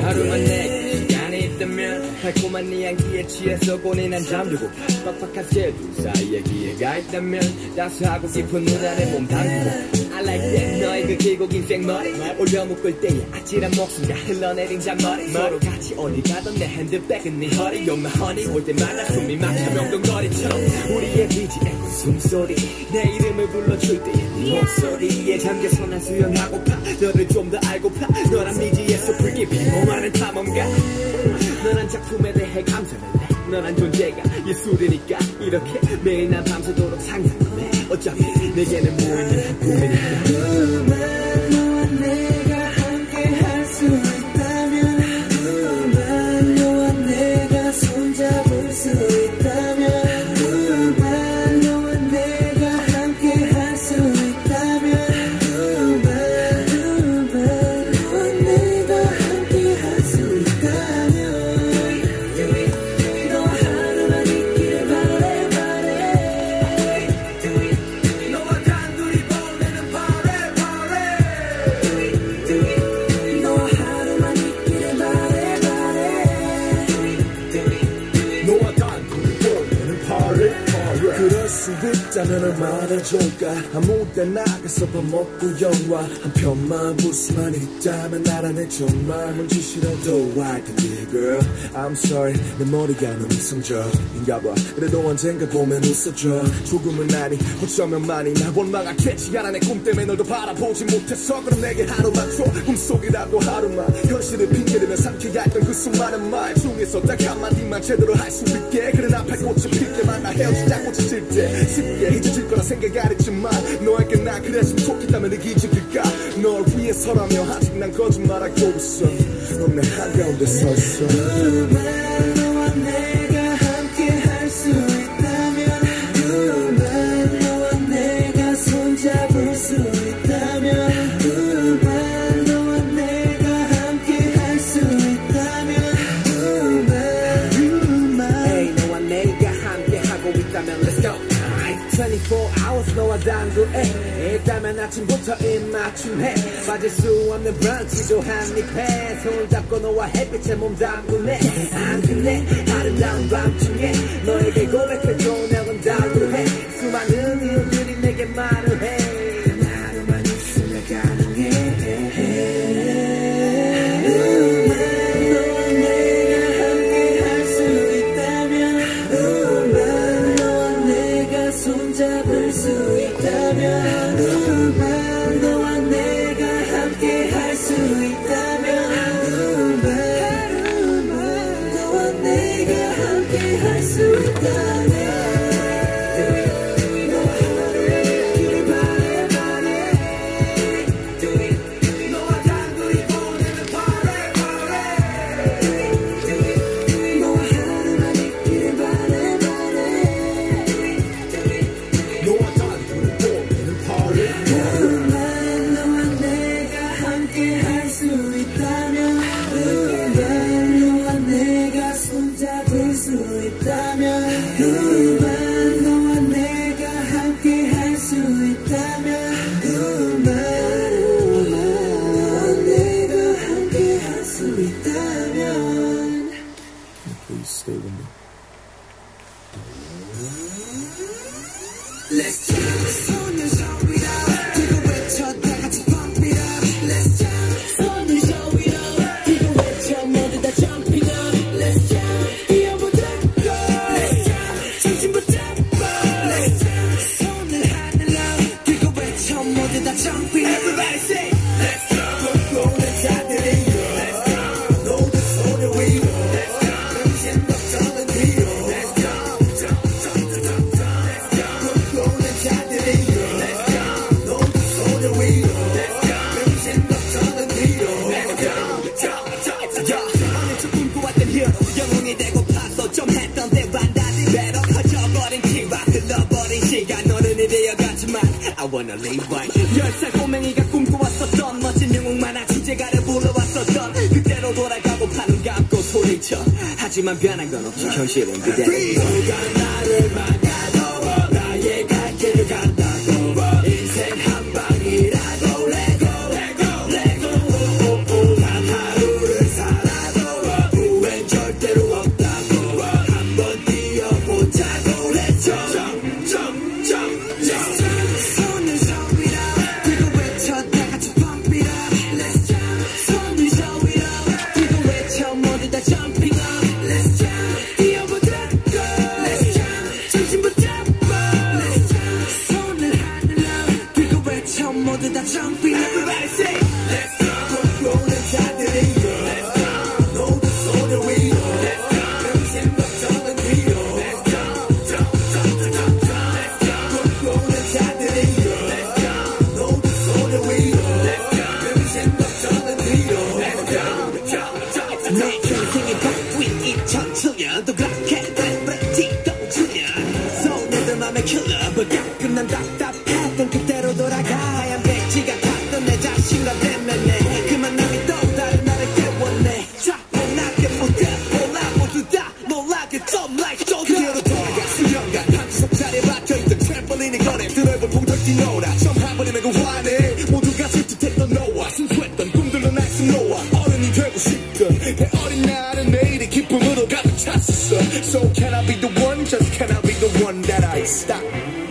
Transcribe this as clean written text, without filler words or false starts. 하루만 내 시간이 있다면 달콤한 네 향기에 취해서 고뇌난 잠들고 빡빡한 스케줄 사이에 기회가 있다면 따스하고 깊은 눈안에 몸 담그고 I like that 너의 그 길고 긴 생머리 올려 묶을 때의 아찔한 목숨과 흘러내린 잔머리 서로 같이 어디 가던 내 핸드백은 네 허리 You're my honey 올 때마다 숨이 막혀 명동거리처럼 우리의 BGM 숨소리 내 이름을 불러줄 때 네 목소리에 잠겨서 난 수영하고파 너를 좀 더 알고파 너란 미지에서 불길 비몽하는 탐험가 너란 작품에 대해 감상을 해 너란 존재가 예술이니까 이렇게 매일 난 밤새도록 상상을 해 어차피 내게는 무의미한 고민이야 그만 너와 내가 함께 할 수 있다면 그만 너와 내가 손잡을 수 있다면 그만 너와 내가 함께 할 수 있다면 그만 너와 내가 함께 할 수 있다면 그럴 수 있다면 말해줄까 아무 때나 가서 밥 먹고 영화 한 편만 볼 수만 있다면 알아내 정말 뭔 짓이라도 I can be girl I'm sorry 내 머리가 너무 성적인가 봐 그래도 언젠가 보면 웃어줘 조금은 아니 어쩌면 많이 날 원망하겠지 알아내 꿈 때문에 널도 바라보지 못했어 그럼 내게 하루만 줘 꿈속이라도 하루만 현실을 핑계대며 삼켜야 했던 그 수많은 말 중에서 딱 한마디만 제대로 할 수 있게 그래 나 팔꽃이 필 때만 나 헤어지자 꽃이 질 때 쉽게 잊어질 거라 생각 안 했지만 너에게 나 그랬으면 좋겠다면 네 기적일까 널 위해서라며 아직 난 거짓말하고 있어 넌 내 한가운데 서 있어 그만 너와 내가 함께 할 수 있다면 그만 너와 내가 손잡을 수 있다면 그만 너와 내가 함께 할 수 있다면 그만 너와 내가 함께 하고 있다면 Let's go 24 hours 너와 단둘에 일단은 아침부터 입맞춤해 빠질 수 없는 브런치도 한입해 손잡고 너와 햇빛에 몸 담글래 안 끝내 아름다운 밤중에 너에게 고백해줘 명은 단둘해 수많은 이유들이 내게 말을 해 하루만 있으면 가능해 손잡을 수 있다면 그만 너와 내가 함께 할 수 있다면 그만 너와 내가 함께 할 수 있다면 그만 너와 내가 함께 할 수 있다면 그만 너와 내가 함께 할 수 있다면 Please stay with me. Let's jump 손을 show it up 지금 외쳐 다 같이 pump it up Let's jump 손을 show it up 지금 외쳐 모두 다 jumping up Let's jump Everybody say, let's go. Go, go, let's have it in you. Let's go. No, that's all that we go. Let's go. Jump, jump, jump. Let's go. Jump, jump, jump, jump. Let's go. Go, go, let's have it in you. Let's go. No, that's all that we go. Let's go. Jump, jump, jump. Let's go. Jump, jump, jump. 오늘 저 꿈꾸었던 hero 영웅이 되고 파서 좀 했던 대반 다시 배로 커져버린 키와 흘러버린 시간 너는 이대어가지만 I wanna live right. 10살 꼬맹이가 꿈꿔왔었던 멋진 영웅 만화 주제가를 불러왔었던 그때로 돌아가고 판을 감고 소리쳐 하지만 변한 건 없지 현실은 그대로 누가 나를 막아도 나의 갈 길을 간다고 인생 한 방이라도 레고 레고 레고 some like Joker. 그대로 돌아갔을 연간 한두 석자리에 박혀있던 트램펄린이 꺼내 드넓은 폭덕진 너라 처음 한 번에 매고 화내 모두가 질투했던 너와 순수했던 꿈들로 날 쓴 너와 어른이 되고 싶던 내 어린 날은 내일의 기쁨으로 가득 찼어 So can I be the one, just can I be the one that I stop